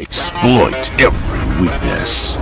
Exploit every weakness.